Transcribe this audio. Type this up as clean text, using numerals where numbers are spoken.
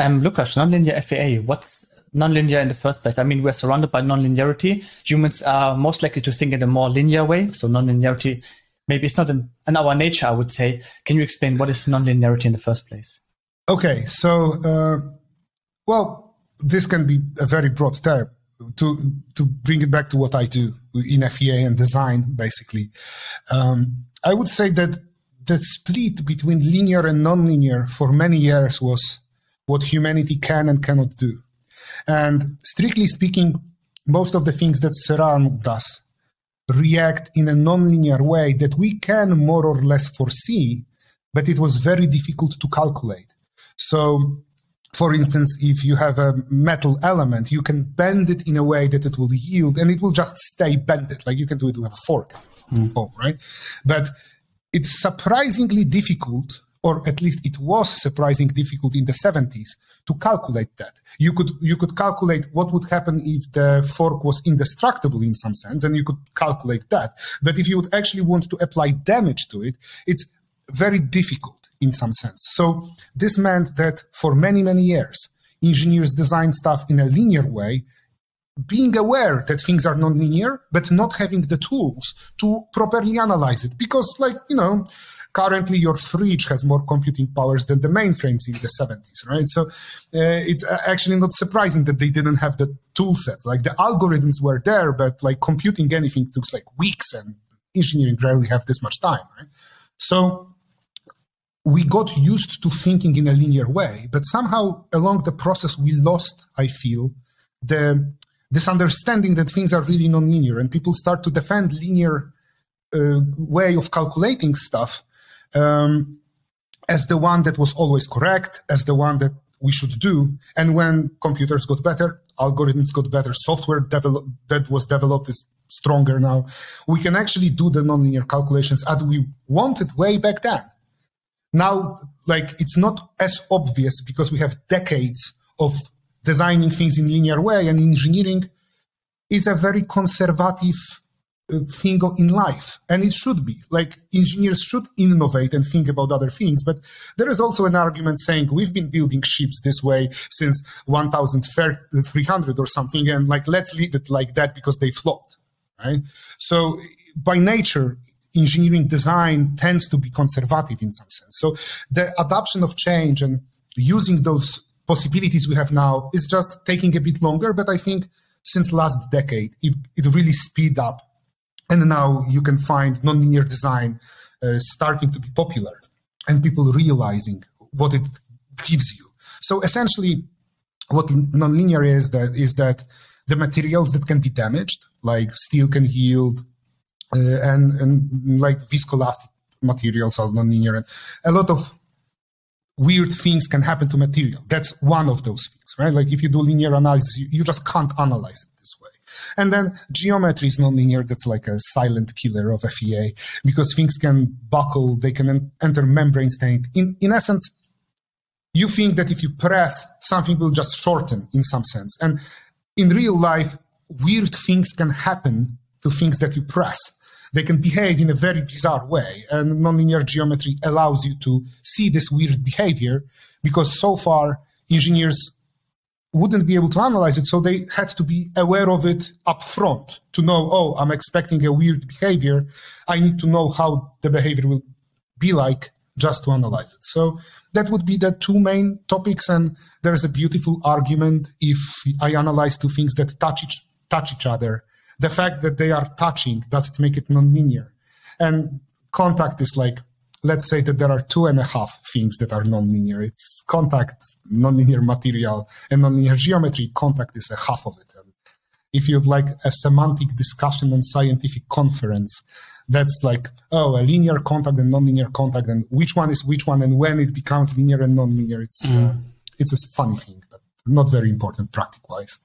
Lukas, nonlinear FEA, what's nonlinear in the first place? I mean, we're surrounded by nonlinearity. Humans are most likely to think in a more linear way. So nonlinearity, maybe it's not in our nature, I would say. Can you explain what is nonlinearity in the first place? Okay, so, well, this can be a very broad term. To bring it back to what I do in FEA and design, basically, I would say that the split between linear and nonlinear for many years was what humanity can and cannot do. And strictly speaking, most of the things that surround us react in a nonlinear way that we can more or less foresee, but it was very difficult to calculate. So, for instance, if you have a metal element, you can bend it in a way that it will yield and it will just stay bended, like you can do it with a fork, right? But it's surprisingly difficult, or at least it was surprisingly difficult in the 70s to calculate that. You could calculate what would happen if the fork was indestructible in some sense, and you could calculate that. But if you would actually want to apply damage to it, it's very difficult in some sense. So this meant that for many, many years, engineers designed stuff in a linear way, being aware that things are nonlinear, but not having the tools to properly analyze it. Because, like, you know, currently your fridge has more computing powers than the mainframes in the 70s, right? So it's actually not surprising that they didn't have the tool set. Like, the algorithms were there, but like computing anything took like weeks, and engineering rarely have this much time, right? So we got used to thinking in a linear way, but somehow along the process we lost, I feel, this understanding that things are really nonlinear, and people start to defend linear way of calculating stuff as the one that was always correct, as the one that we should do. And when computers got better, algorithms got better, software that was developed is stronger now, we can actually do the nonlinear calculations as we wanted way back then. Now, like, it's not as obvious because we have decades of designing things in a linear way, and engineering is a very conservative thing in life, and it should be. Like, engineers should innovate and think about other things, but there is also an argument saying we've been building ships this way since 1300 or something, and like, let's leave it like that because they flopped, right? So by nature, engineering design tends to be conservative in some sense. So the adoption of change and using those possibilities we have now is just taking a bit longer, but I think since last decade, it really speed up. And now you can find nonlinear design starting to be popular and people realizing what it gives you. So essentially what nonlinear is that the materials that can be damaged, like steel can yield, and like viscoelastic materials are nonlinear, and a lot of weird things can happen to material. That's one of those things, right? Like, if you do linear analysis, you just can't analyze it this way. And then geometry is nonlinear. That's like a silent killer of FEA, because things can buckle, they can enter membrane state. In essence, you think that if you press, something will just shorten in some sense. And in real life, weird things can happen to things that you press. They can behave in a very bizarre way, and nonlinear geometry allows you to see this weird behavior, because so far engineers wouldn't be able to analyze it, so they had to be aware of it up front to know, oh, I'm expecting a weird behavior. I need to know how the behavior will be like just to analyze it. So that would be the two main topics, and there is a beautiful argument if I analyze two things that touch each other. The fact that they are touching, does it make it nonlinear? And contact is like, let's say that there are 2.5 things that are nonlinear. It's contact, nonlinear material, and nonlinear geometry. Contact is 1/2 of it. And if you'd like a semantic discussion on scientific conference, that's like, oh, a linear contact and nonlinear contact, and which one is which one, and when it becomes linear and nonlinear. It's a funny thing, but not very important practice-wise.